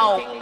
out.